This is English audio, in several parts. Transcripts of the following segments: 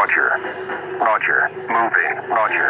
Roger. Roger. Moving. Roger.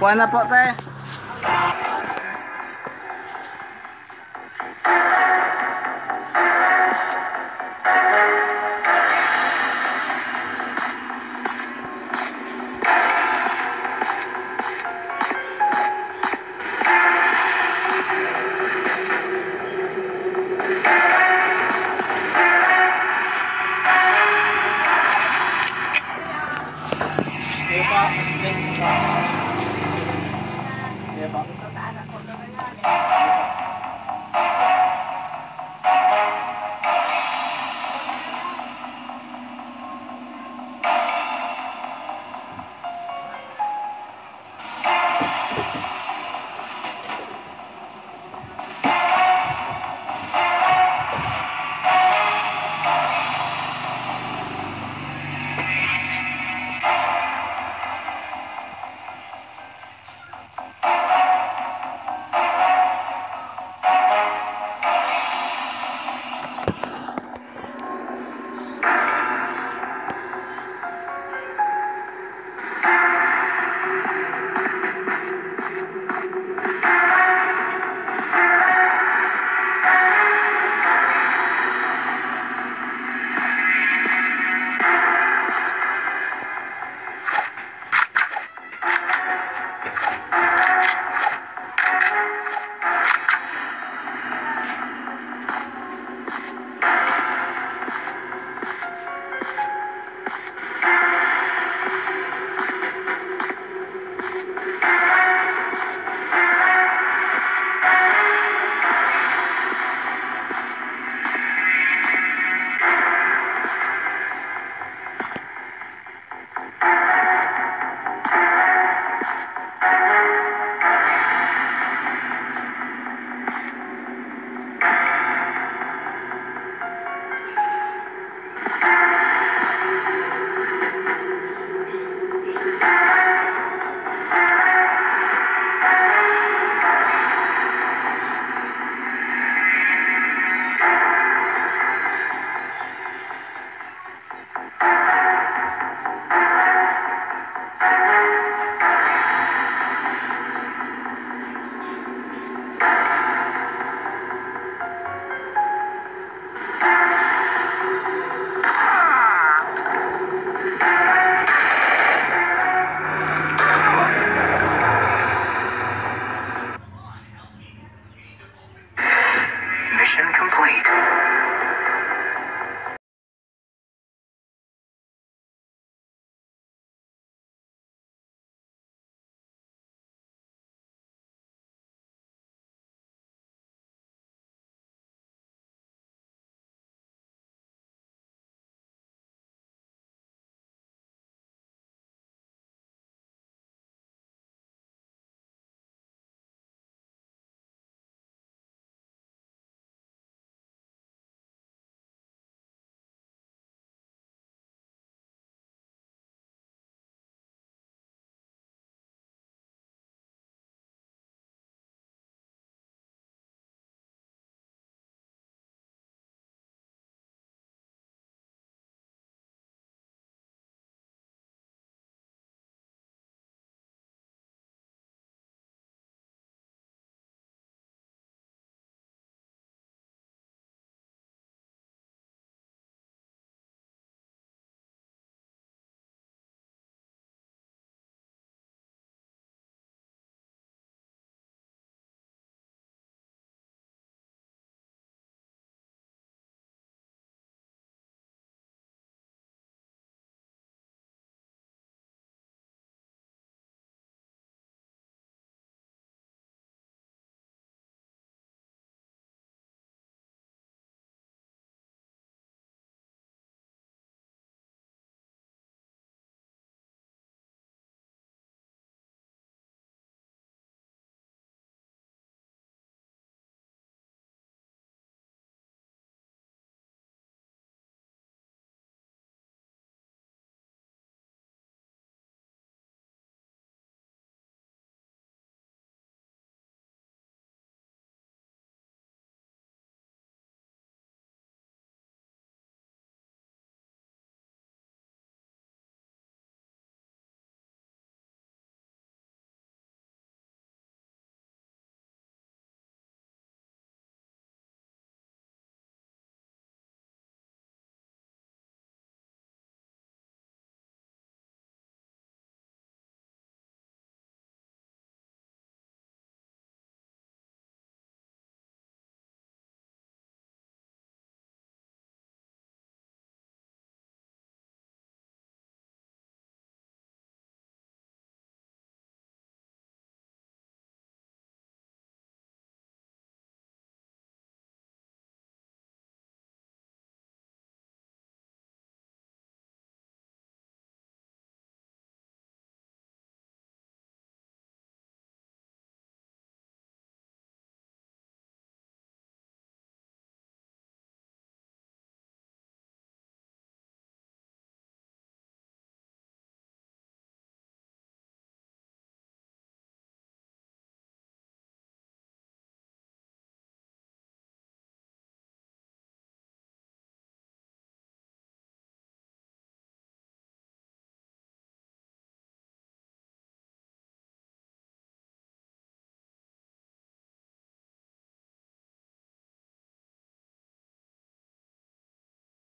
Kuan na po tayo. Thank you. Yeah,